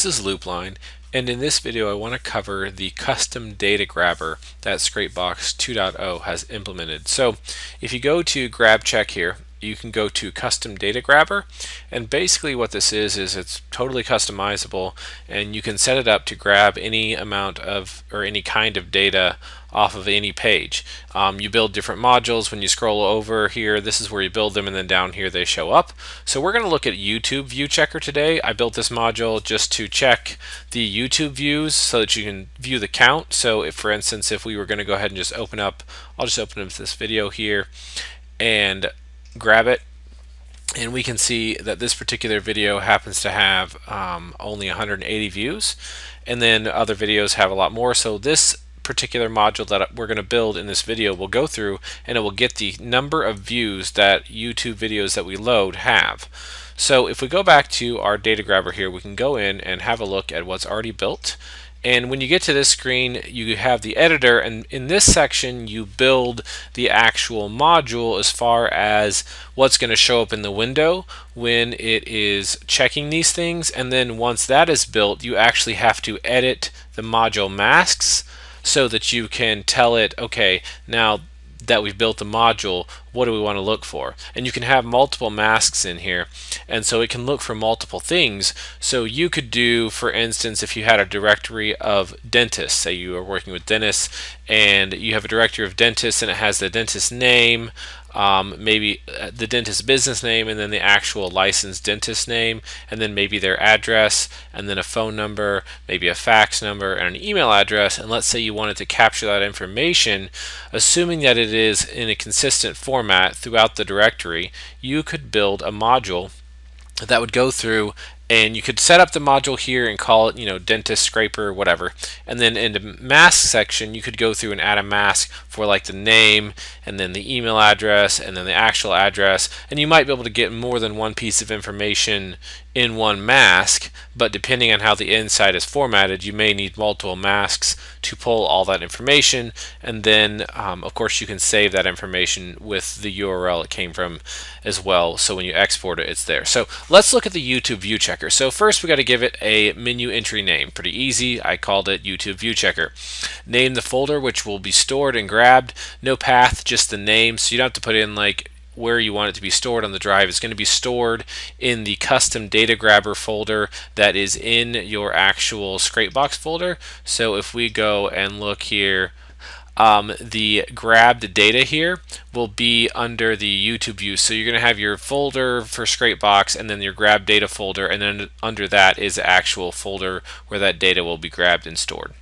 This is Loopline, and in this video I want to cover the custom data grabber that Scrapebox 2.0 has implemented. So if you go to grab check here, you can go to custom data grabber, and basically what this is it's totally customizable, and you can set it up to grab any amount of or any kind of data off of any page. You build different modules. When you scroll over here, this is where you build them, and then down here they show up. So we're going to look at YouTube view checker today. I built this module just to check the YouTube views so that you can view the count. So if, for instance, if we were going to go ahead and just open up, I'll just open up this video here and grab it, and we can see that this particular video happens to have only 180 views, and then other videos have a lot more. So this particular module that we're going to build in this video will go through, and it will get the number of views that YouTube videos that we load have. So if we go back to our data grabber here, we can go in and have a look at what's already built. And when you get to this screen, you have the editor, and in this section you build the actual module as far as what's going to show up in the window when it is checking these things. And then once that is built, you actually have to edit the module masks so that you can tell it, okay, now that we've built the module, what do we want to look for? And you can have multiple masks in here, and so it can look for multiple things. So you could do, for instance, if you had a directory of dentists, say you are working with dentists, and you have a directory of dentists and it has the dentist's name, maybe the dentist's business name, and then the actual licensed dentist's name, and then maybe their address, and then a phone number, maybe a fax number, and an email address. And let's say you wanted to capture that information, assuming that it is in a consistent format throughout the directory, you could build a module that would go through, and you could set up the module here and call it, you know, dentist scraper, whatever. And then in the mask section, you could go through and add a mask for like the name, and then the email address, and then the actual address. And you might be able to get more than one piece of information in one mask, but depending on how the inside is formatted, you may need multiple masks to pull all that information. And then of course you can save that information with the URL it came from as well, so when you export it, it's there. So let's look at the YouTube view checker. So first we got to give it a menu entry name. Pretty easy. I called it YouTube view checker. Name the folder which will be stored and grabbed. No path, just the name, so you don't have to put in like where you want it to be stored on the drive. It's going to be stored in the custom data grabber folder that is in your actual Scrapebox folder. So if we go and look here, the grabbed data here will be under the YouTube view. So you're going to have your folder for Scrapebox, and then your grab data folder, and then under that is the actual folder where that data will be grabbed and stored.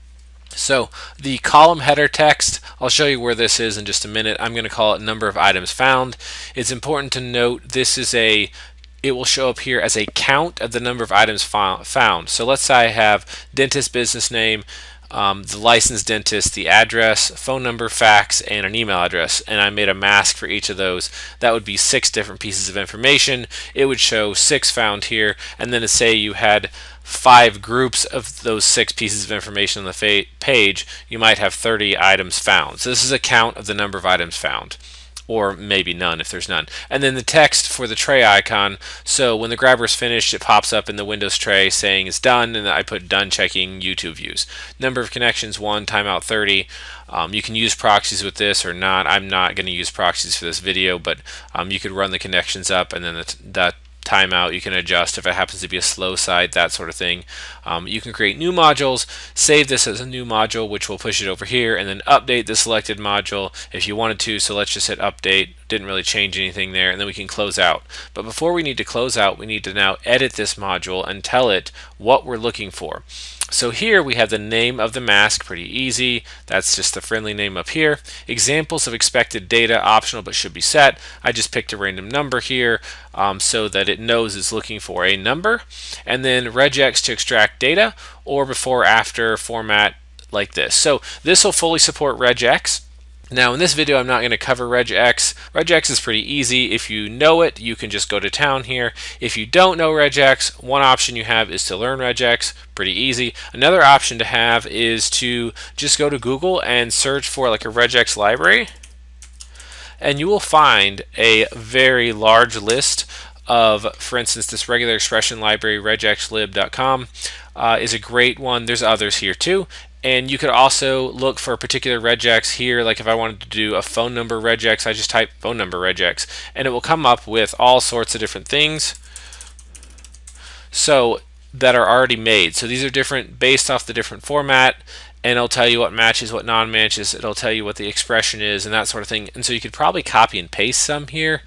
So the column header text, I'll show you where this is in just a minute. I'm going to call it number of items found. It's important to note this is a, it will show up here as a count of the number of items found. So let's say I have dentist business name, the licensed dentist, the address, phone number, fax, and an email address, and I made a mask for each of those. That would be 6 different pieces of information. It would show 6 found here, and then to say you had 5 groups of those 6 pieces of information on the page, you might have 30 items found. So this is a count of the number of items found, or maybe none if there's none. And then the text for the tray icon, so when the grabber is finished, it pops up in the Windows tray saying it's done, and I put done checking YouTube views. Number of connections 1, timeout 30. You can use proxies with this or not. I'm not going to use proxies for this video, but you could run the connections up, and then that timeout you can adjust if it happens to be a slow side, that sort of thing. You can create new modules, save this as a new module, which will push it over here, and then update the selected module if you wanted to. So let's just hit update. Didn't really change anything there, and then we can close out. But before we need to close out, we need to now edit this module and tell it what we're looking for. So here we have the name of the mask, pretty easy. That's just the friendly name up here. Examples of expected data, optional but should be set. I just picked a random number here so that it knows it's looking for a number. And then regex to extract data, or before after format like this. So this will fully support regex. Now in this video I'm not going to cover regex. regex is pretty easy. If you know it, you can just go to town here. If you don't know regex, one option you have is to learn regex. Pretty easy. Another option to have is to just go to Google and search for like a regex library, and you will find a very large list of, for instance, this regular expression library, regexlib.com, is a great one. There's others here too. And you could also look for a particular regex here. Like if I wanted to do a phone number regex, I just type phone number regex, and it will come up with all sorts of different things so that are already made. So these are different based off the different format, and it'll tell you what matches, what non-matches. It'll tell you what the expression is and that sort of thing. And so you could probably copy and paste some here.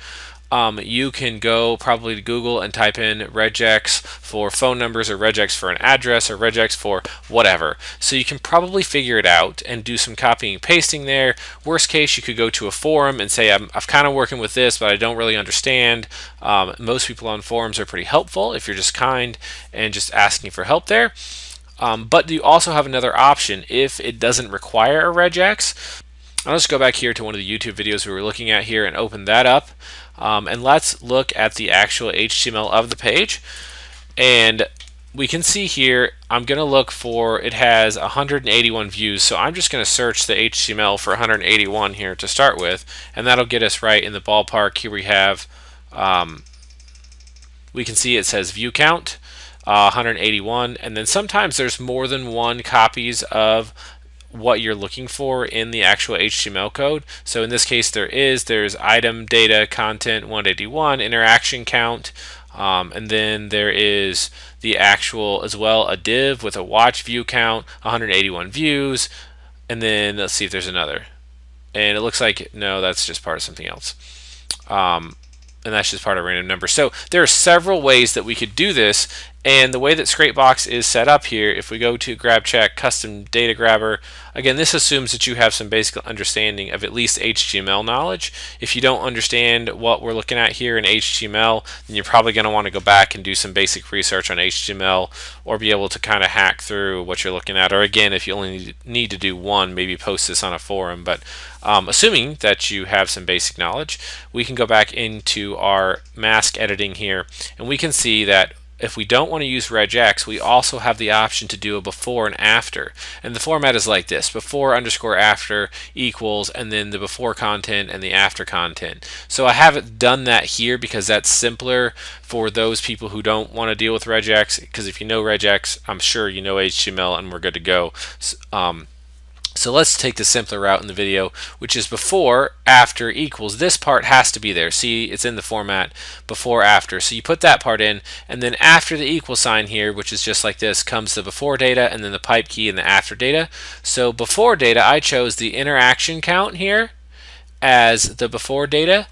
You can go probably to Google and type in regex for phone numbers, or regex for an address, or regex for whatever. So you can probably figure it out and do some copying and pasting there. Worst case, you could go to a forum and say, I'm kind of working with this, but I don't really understand. Most people on forums are pretty helpful if you're just kind and just asking for help there. But you also have another option if it doesn't require a regex. I'll just go back here to one of the YouTube videos we were looking at here and open that up. And let's look at the actual HTML of the page. And we can see here, I'm going to look for, it has 181 views. So I'm just going to search the HTML for 181 here to start with. And that'll get us right in the ballpark. Here we have, we can see it says view count, 181. And then sometimes there's more than one copies of what you're looking for in the actual HTML code. So in this case there's item, data, content, 181, interaction count, and then there is the actual as well, a div with a watch view count, 181 views, and then let's see if there's another. And it looks like, no, that's just part of something else. And that's just part of a random number. So there are several ways that we could do this, and the way that Scrapebox is set up here, if we go to grab check, custom data grabber, again, this assumes that you have some basic understanding of at least HTML knowledge. If you don't understand what we're looking at here in HTML, then you're probably going to want to go back and do some basic research on HTML, or be able to kind of hack through what you're looking at. Or again, if you only need to do one, maybe post this on a forum. But assuming that you have some basic knowledge, we can go back into our mask editing here, and we can see that if we don't want to use regex, we also have the option to do a before and after. And the format is like this: before underscore after equals, and then the before content and the after content. So I haven't done that here because that's simpler for those people who don't want to deal with regex, because if you know regex, I'm sure you know HTML and we're good to go. So let's take the simpler route in the video, which is before, after, equals. This part has to be there. See, it's in the format, before, after. So you put that part in, and then after the equal sign here, which is just like this, comes the before data, and then the pipe key and the after data. So before data, I chose the interaction count here as the before data.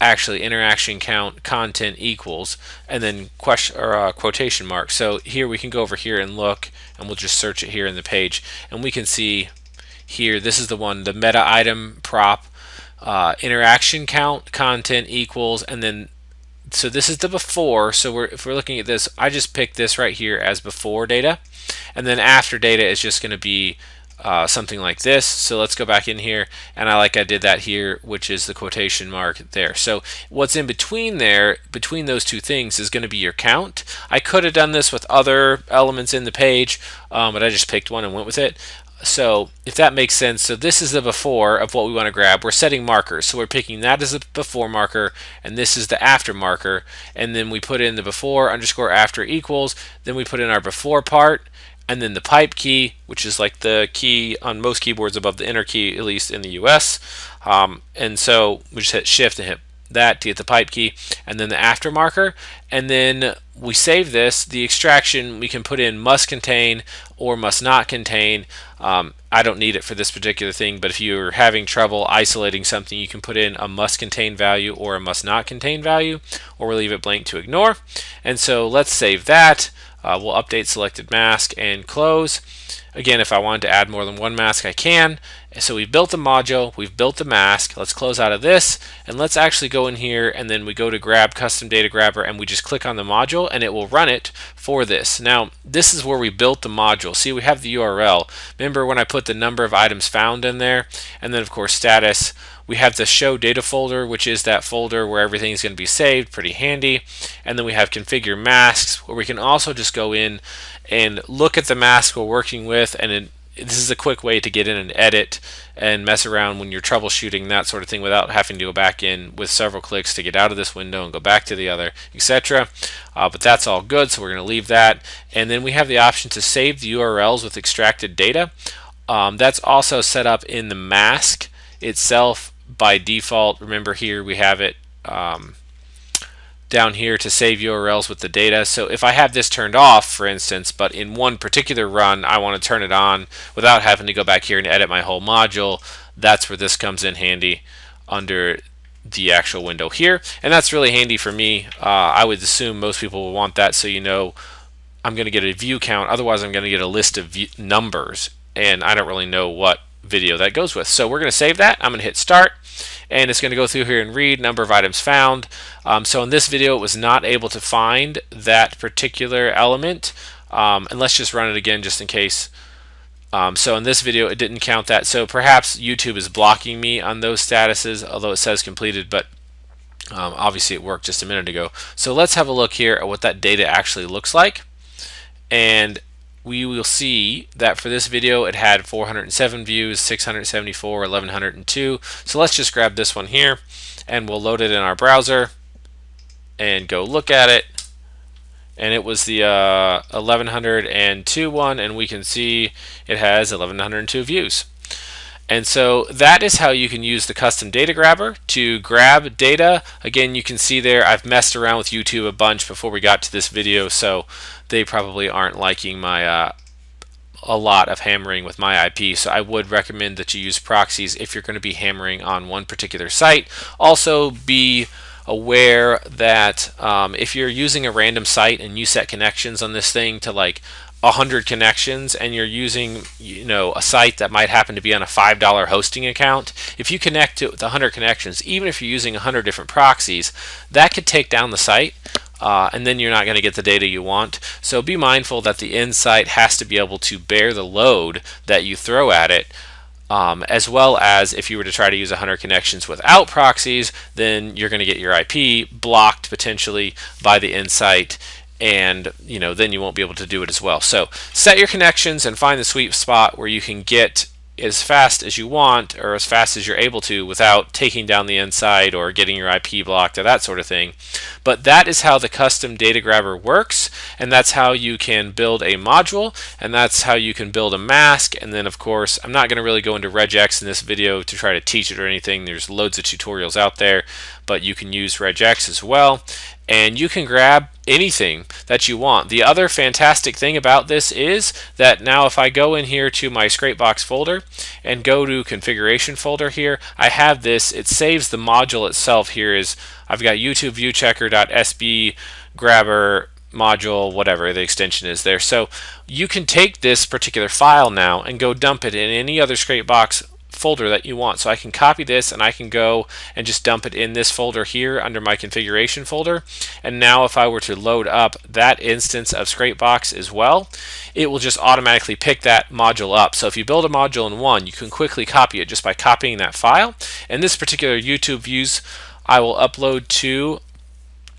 Actually, interaction count content equals, and then question or quotation mark. So here we can go over here and look, and we'll just search it here in the page, and we can see here this is the one, the meta item prop, interaction count content equals, and then so this is the before. So if we're looking at this, I just picked this right here as before data, and then after data is just going to be something like this. So let's go back in here, and I did that here, which is the quotation mark there. So what's in between there, between those two things, is going to be your count. I could have done this with other elements in the page, but I just picked one and went with it. So if that makes sense, so this is the before of what we want to grab. We're setting markers, so we're picking that as the before marker, and this is the after marker, and then we put in the before underscore after equals, then we put in our before part, and then the pipe key, which is like the key on most keyboards above the enter key, at least in the US. And so we just hit shift and hit that to get the pipe key, and then the after marker. And then we save this. The extraction, we can put in must contain or must not contain. I don't need it for this particular thing, but if you're having trouble isolating something, you can put in a must contain value or a must not contain value, or leave it blank to ignore. And so let's save that. We'll update selected mask and close. Again, if I wanted to add more than one mask, I can. So we've built the module, we've built the mask. Let's close out of this, and let's actually go in here, and then we go to grab custom data grabber, and we just click on the module, and it will run it for this. Now, this is where we built the module. See, we have the URL. Remember when I put the number of items found in there, and then of course status. We have the show data folder, which is that folder where everything's going to be saved, pretty handy. And then we have configure masks, where we can also just go in and look at the mask we're working with, and this is a quick way to get in and edit and mess around when you're troubleshooting, that sort of thing, without having to go back in with several clicks to get out of this window and go back to the other, etc. But that's all good, so we're going to leave that. And then we have the option to save the URLs with extracted data. That's also set up in the mask itself by default. Remember, here we have it down here to save URLs with the data. So if I have this turned off, for instance, but in one particular run I want to turn it on without having to go back here and edit my whole module, that's where this comes in handy under the actual window here. And that's really handy for me. I would assume most people will want that, so you know I'm going to get a view count. Otherwise I'm going to get a list of numbers, and I don't really know what video that goes with. So we're going to save that. I'm going to hit start, and it's going to go through here and read number of items found. So in this video it was not able to find that particular element, and let's just run it again just in case. So in this video it didn't count that, so perhaps YouTube is blocking me on those statuses, although it says completed, but obviously it worked just a minute ago. So let's have a look here at what that data actually looks like, and we will see that for this video it had 407 views, 674, 1102. So let's just grab this one here and we'll load it in our browser and go look at it. And it was the 1102 one, and we can see it has 1102 views. And so that is how you can use the custom data grabber to grab data. Again, you can see there I've messed around with YouTube a bunch before we got to this video, so they probably aren't liking my a lot of hammering with my IP. So I would recommend that you use proxies if you're going to be hammering on one particular site. Also be aware that if you're using a random site and you set connections on this thing to like 100 connections, and you're using, you know, a site that might happen to be on a $5 hosting account, if you connect to the 100 connections, even if you're using 100 different proxies, that could take down the site, and then you're not going to get the data you want. So be mindful that the end site has to be able to bear the load that you throw at it. As well as if you were to try to use 100 connections without proxies, then you're going to get your IP blocked potentially by the end site, and you know, then you won't be able to do it as well. So set your connections and find the sweet spot where you can get as fast as you want, or as fast as you're able to, without taking down the inside or getting your IP blocked or that sort of thing. But that is how the custom data grabber works, and that's how you can build a module, and that's how you can build a mask. And then of course, I'm not going to really go into regex in this video to try to teach it or anything. There's loads of tutorials out there, but you can use regex as well, and you can grab anything that you want. The other fantastic thing about this is that now if I go in here to my Scrapebox folder and go to configuration folder here, I have this, it saves the module itself. Here is, I've got YouTube view checker.sb grabber module, whatever the extension is there. So you can take this particular file now and go dump it in any other Scrapebox folder that you want. So I can copy this and I can go and just dump it in this folder here under my configuration folder. And now if I were to load up that instance of Scrapebox as well, it will just automatically pick that module up. So if you build a module in one, you can quickly copy it just by copying that file. And this particular YouTube views I will upload to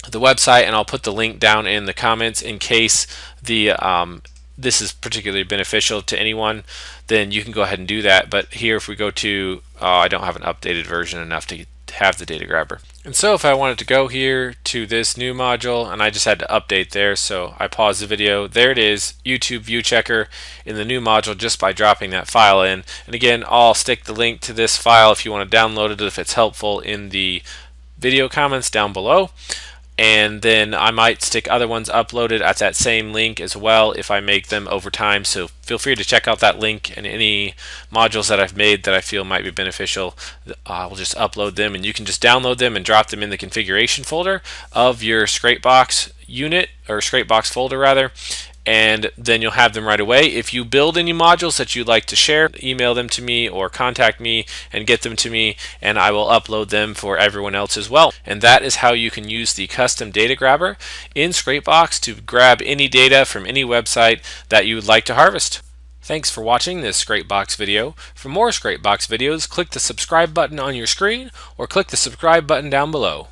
the website, and I'll put the link down in the comments in case the this is particularly beneficial to anyone, then you can go ahead and do that. But here if we go to, I don't have an updated version enough to have the data grabber. And so if I wanted to go here to this new module, and I just had to update there, so I paused the video, there it is, YouTube view checker in the new module just by dropping that file in. And again, I'll stick the link to this file if you want to download it, if it's helpful, in the video comments down below. And then I might stick other ones uploaded at that same link as well if I make them over time. So feel free to check out that link, and any modules that I've made that I feel might be beneficial, I will just upload them, and you can just download them and drop them in the configuration folder of your Scrapebox unit, or Scrapebox folder rather, and then you'll have them right away. If you build any modules that you'd like to share, email them to me or contact me and get them to me, and I will upload them for everyone else as well. And that is how you can use the custom data grabber in Scrapebox to grab any data from any website that you would like to harvest. Thanks for watching this Scrapebox video. For more Scrapebox videos, click the subscribe button on your screen or click the subscribe button down below.